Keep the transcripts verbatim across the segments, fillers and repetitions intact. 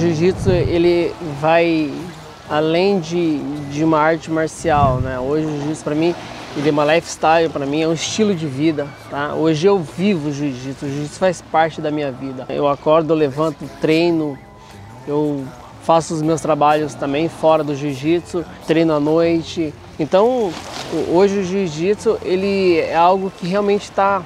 jiu-jitsu ele vai além de, de uma arte marcial, né? Hoje o jiu-jitsu para mim ele é uma lifestyle, para mim é um estilo de vida, tá? Hoje eu vivo o jiu-jitsu, o jiu-jitsu faz parte da minha vida. Eu acordo, eu levanto, treino, eu faço os meus trabalhos também fora do jiu-jitsu, treino à noite. Então hoje o jiu-jitsu ele é algo que realmente está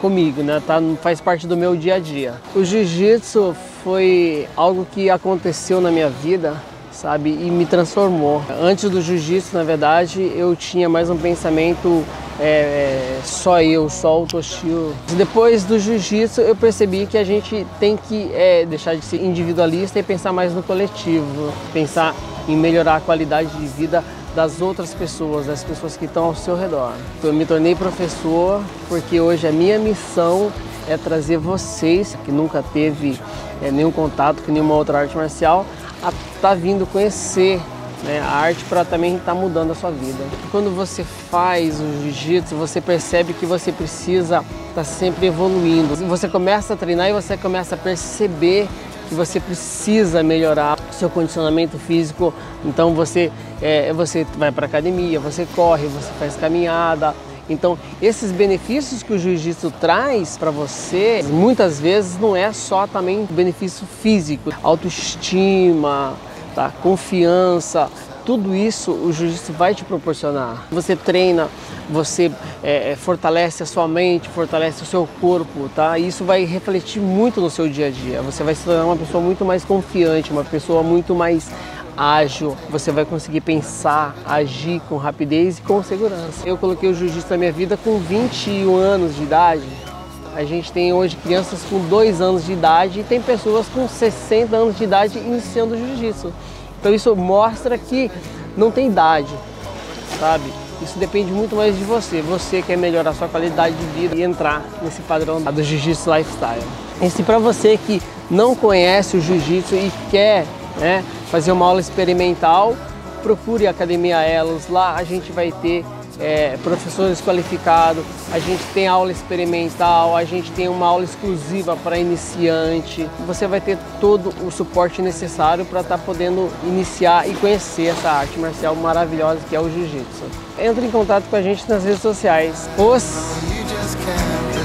comigo, né? Tá, faz parte do meu dia a dia. O jiu-jitsu foi algo que aconteceu na minha vida, sabe? E me transformou. Antes do jiu-jitsu, na verdade, eu tinha mais um pensamento é, só eu, só o Toshio. Depois do jiu-jitsu, eu percebi que a gente tem que é, deixar de ser individualista e pensar mais no coletivo, pensar em melhorar a qualidade de vida das outras pessoas, das pessoas que estão ao seu redor. Eu me tornei professor porque hoje a minha missão é trazer vocês, que nunca teve é, nenhum contato com nenhuma outra arte marcial, a estar vindo conhecer, né, a arte para também estar mudando a sua vida. Quando você faz o jiu-jitsu, você percebe que você precisa estar sempre evoluindo. Você começa a treinar e você começa a perceber que você precisa melhorar o seu condicionamento físico, então você, é, você vai para a academia, você corre, você faz caminhada. Então esses benefícios que o jiu-jitsu traz para você, muitas vezes não é só também benefício físico, autoestima, tá? Confiança, tudo isso o jiu-jitsu vai te proporcionar. Você treina, você é, fortalece a sua mente, fortalece o seu corpo, tá? E isso vai refletir muito no seu dia a dia. Você vai se tornar uma pessoa muito mais confiante, uma pessoa muito mais ágil. Você vai conseguir pensar, agir com rapidez e com segurança. Eu coloquei o jiu-jitsu na minha vida com vinte e um anos de idade. A gente tem hoje crianças com dois anos de idade e tem pessoas com sessenta anos de idade iniciando o jiu-jitsu. Então isso mostra que não tem idade, sabe? Isso depende muito mais de você. Você quer melhorar a sua qualidade de vida e entrar nesse padrão do jiu-jitsu lifestyle. E se para você que não conhece o jiu-jitsu e quer, né, fazer uma aula experimental, procure a Academia Elos. Lá a gente vai ter é, professores qualificados, a gente tem aula experimental, a gente tem uma aula exclusiva para iniciante. Você vai ter todo o suporte necessário para estar tá podendo iniciar e conhecer essa arte marcial maravilhosa que é o jiu-jitsu. Entre em contato com a gente nas redes sociais. Os...